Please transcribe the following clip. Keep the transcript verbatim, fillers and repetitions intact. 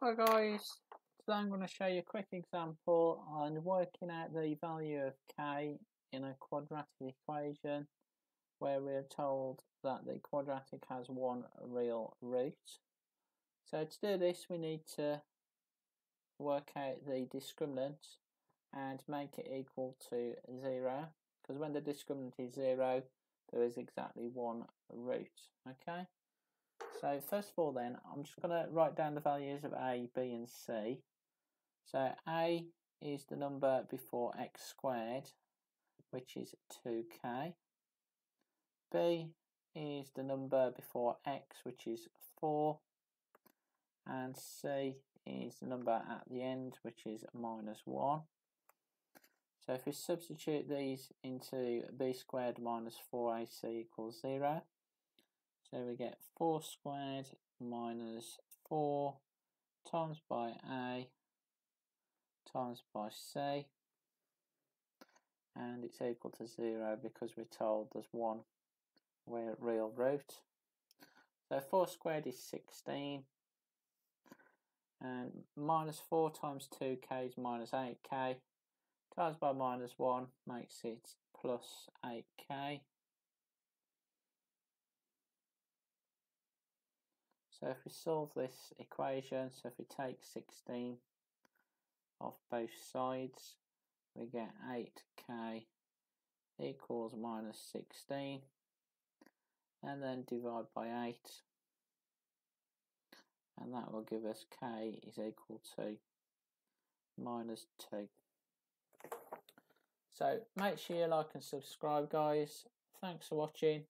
Hi guys, today I'm going to show you a quick example on working out the value of k in a quadratic equation where we're told that the quadratic has one real root. So to do this we need to work out the discriminant and make it equal to zero, because when the discriminant is zero there is exactly one root. Okay. So first of all then, I'm just going to write down the values of A, B and C. So A is the number before x squared, which is two k. B is the number before x, which is four. And C is the number at the end, which is minus one. So if we substitute these into B squared minus four A C equals zero. So we get four squared minus four times by A times by C, and it's equal to zero because we're told there's one real root. So four squared is sixteen, and minus four times two k is minus eight k, times by minus one makes it plus eight k. So if we solve this equation, so if we take sixteen off both sides, we get eight k equals minus sixteen, and then divide by eight, and that will give us k is equal to minus two. So make sure you like and subscribe guys. Thanks for watching.